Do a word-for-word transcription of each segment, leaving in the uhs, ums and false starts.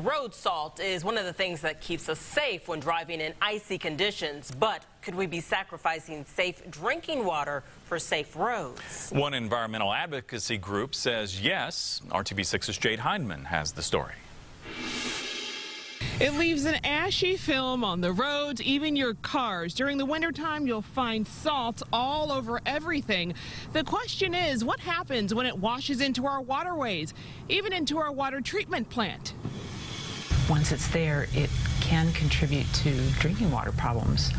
Road salt is one of the things that keeps us safe when driving in icy conditions, but could we be sacrificing safe drinking water for safe roads? One environmental advocacy group says yes. R T V six's Jade Hindman has the story. It leaves an ashy film on the roads, even your cars. During the wintertime, you'll find salt all over everything. The question is, what happens when it washes into our waterways, even into our water treatment plant? Once it's there, it can contribute to drinking water problems.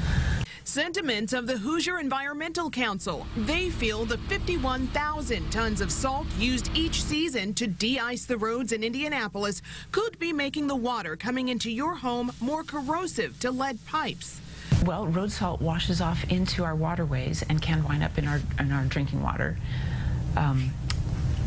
Sentiments of the Hoosier Environmental Council. They feel the fifty-one thousand tons of salt used each season to de-ice the roads in Indianapolis could be making the water coming into your home more corrosive to lead pipes. Well, road salt washes off into our waterways and can wind up in our, in our drinking water. Um,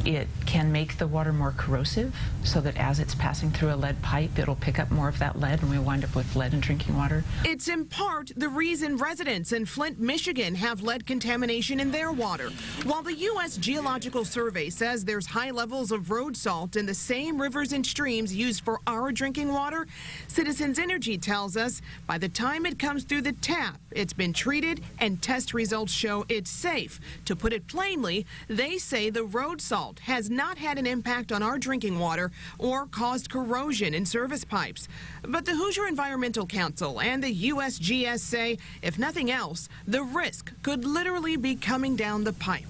It can make the water more corrosive, so that as it's passing through a lead pipe, it'll pick up more of that lead, and we wind up with lead in drinking water. It's in part the reason residents in Flint, Michigan have lead contamination in their water. While the U S Geological Survey says there's high levels of road salt in the same rivers and streams used for our drinking water, Citizens Energy tells us by the time it comes through the tap, it's been treated, and test results show it's safe. To put it plainly, they say the road salt has not had an impact on our drinking water or caused corrosion in service pipes. But the Hoosier Environmental Council and the U S G S say, if nothing else, the risk could literally be coming down the pipe.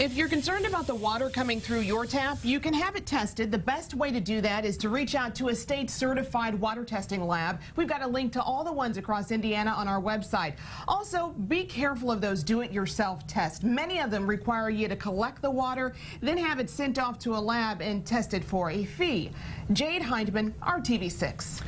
If you're concerned about the water coming through your tap, you can have it tested. The best way to do that is to reach out to a state-certified water testing lab. We've got a link to all the ones across Indiana on our website. Also, be careful of those do-it-yourself tests. Many of them require you to collect the water, then have it sent off to a lab and tested for a fee. Jade Hindman, R T V six.